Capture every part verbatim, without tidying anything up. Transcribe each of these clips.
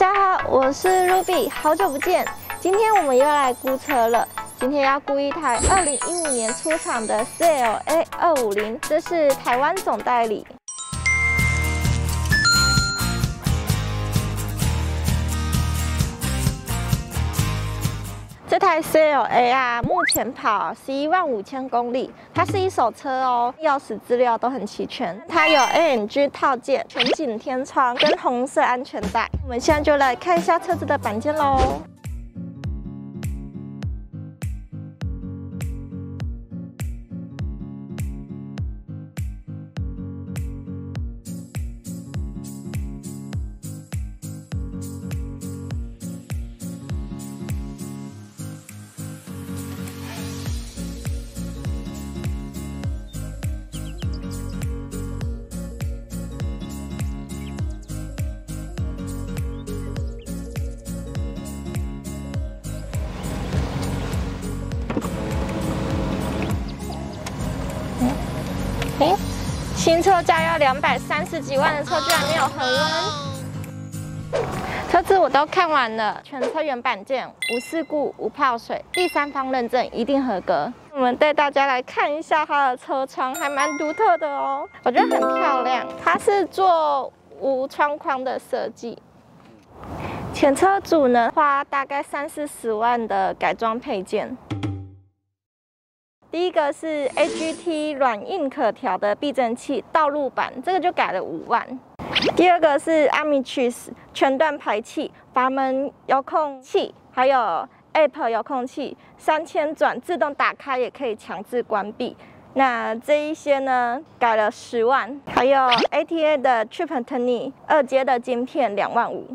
家好，我是 Ruby， 好久不见。今天我们又来估车了，今天要估一台二零一五年出厂的 C L A 二五零，这是台湾总代理。 这台 C L A 啊，目前跑十一万五千公里，它是一手车哦，钥匙资料都很齐全。它有 A M G 套件、全景天窗跟红色安全带。我们现在就来看一下车子的板件喽。 欸、新车价要两百三十几万的车，居然没有恒温。车子我都看完了，全车原板件，无事故、无泡水，第三方认证一定合格。我们带大家来看一下它的车窗，还蛮独特的哦，我觉得很漂亮。它是做无窗框的设计。前车主呢，花大概三四十万的改装配件。 第一个是 H G T 软硬可调的避震器道路版，这个就改了五万。第二个是 Armitage 全段排气、阀门遥控器，还有 A P 遥控器，三千转自动打开也可以强制关闭。那这一些呢，改了十万。还有 A T A 的 TripTony 二阶的晶片两万五。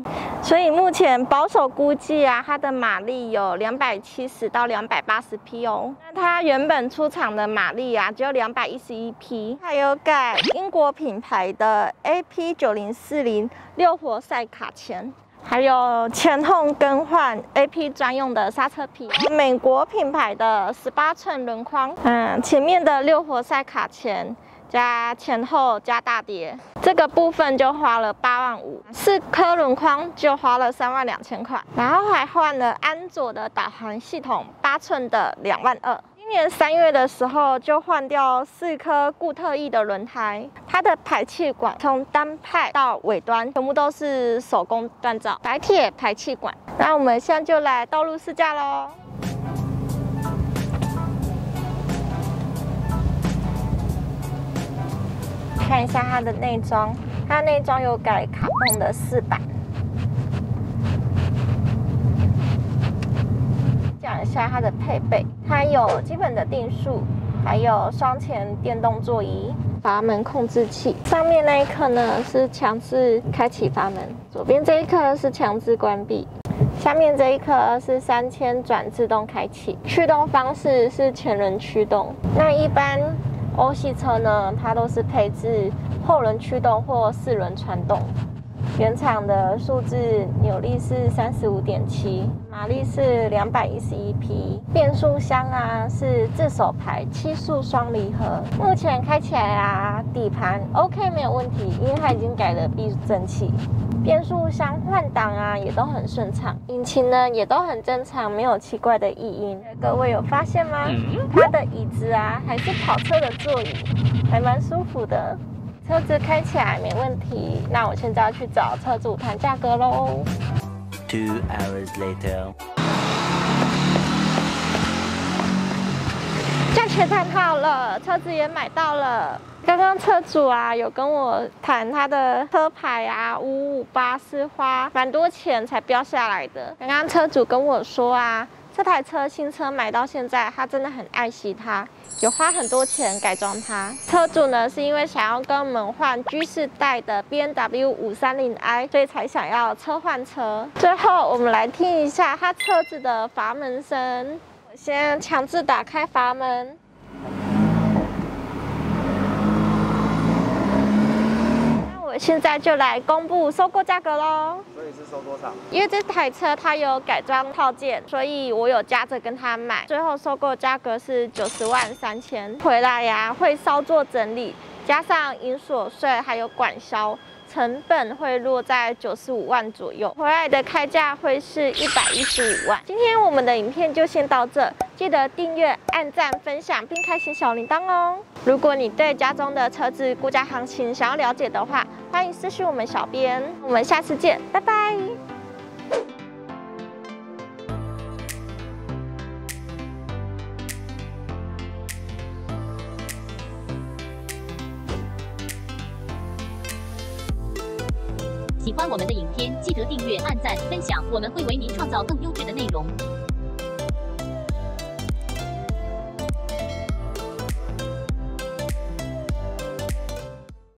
所以目前保守估计啊，它的马力有两百七十到两百八十匹哦。那它原本出厂的马力啊，只有两百一十一匹。还有改英国品牌的 A P 九零四零六活塞卡钳，还有前后更换 A P 专用的刹车皮，美国品牌的十八寸轮框，嗯，前面的六活塞卡钳。 加前后加大碟，这个部分就花了八万五，四颗轮框就花了三万两千块，然后还换了安卓的导航系统，八寸的两万二。今年三月的时候就换掉四颗固特异的轮胎，它的排气管从单派到尾端全部都是手工锻造白铁排气管。那我们现在就来道路试驾喽。 看一下它的内装，它内装有改卡蹦的饰板。讲一下它的配备，它有基本的定速，还有双前电动座椅、阀门控制器。上面那一颗呢是强制开启阀门，左边这一颗是强制关闭，下面这一颗是三千转自动开启。驱动方式是前轮驱动，那一般。 欧系车呢，它都是配置后轮驱动或四轮传动。原厂的数字扭力是 三十五点七， 马力是两百一十一匹，变速箱啊是自手排七速双离合。目前开起来啊，底盘 OK 没有问题，因为它已经改了避震器。变速箱换挡啊也都很顺畅，引擎呢也都很正常，没有奇怪的异音。各位有发现吗？它的椅子啊还是跑车的座椅，还蛮舒服的。 车子开起来没问题，那我现在要去找车主谈价格喽。Two hours later， 价钱谈好了，车子也买到了。刚刚车主啊有跟我谈他的车牌啊，五五八是花蛮多钱才标下来的。刚刚车主跟我说啊，这台车新车买到现在，他真的很爱惜它。 有花很多钱改装它。车主呢是因为想要跟我们换 G 世代的 B M W 五三零i， 所以才想要车换车。最后我们来听一下它车子的阀门声。我先强制打开阀门，那我现在就来公布收购价格喽。所以是收多少？因为这台车它有改装套件，所以我有加着跟他买。最后收购价格是九十万三千。回来呀、啊，会稍作整理，加上营所税还有管销，成本会落在九十五万左右，回来的开价会是一百一十五万。今天我们的影片就先到这，记得订阅、按赞、分享，并开启小铃铛哦。如果你对家中的车子估价行情想要了解的话，欢迎私讯我们小编。我们下次见，拜拜。喜欢我们的影片，记得订阅、按赞、分享，我们会为您创造更优质的内容。